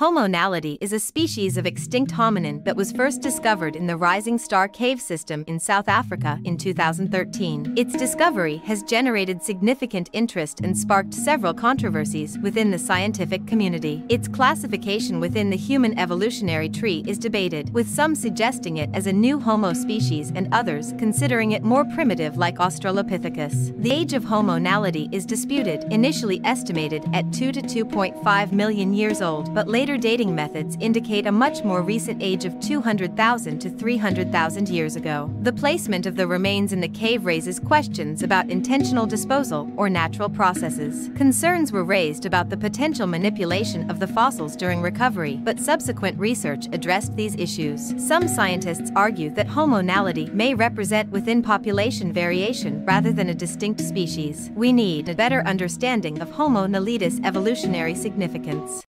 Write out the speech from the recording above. Homo naledi is a species of extinct hominin that was first discovered in the Rising Star Cave system in South Africa in 2013. Its discovery has generated significant interest and sparked several controversies within the scientific community. Its classification within the human evolutionary tree is debated, with some suggesting it as a new Homo species and others considering it more primitive like Australopithecus. The age of Homo naledi is disputed, initially estimated at 2 to 2.5 million years old, but later dating methods indicate a much more recent age of 200,000 to 300,000 years ago. The placement of the remains in the cave raises questions about intentional disposal or natural processes. Concerns were raised about the potential manipulation of the fossils during recovery, but subsequent research addressed these issues. Some scientists argue that Homo naledi may represent within population variation rather than a distinct species. We need a better understanding of Homo naledi's evolutionary significance.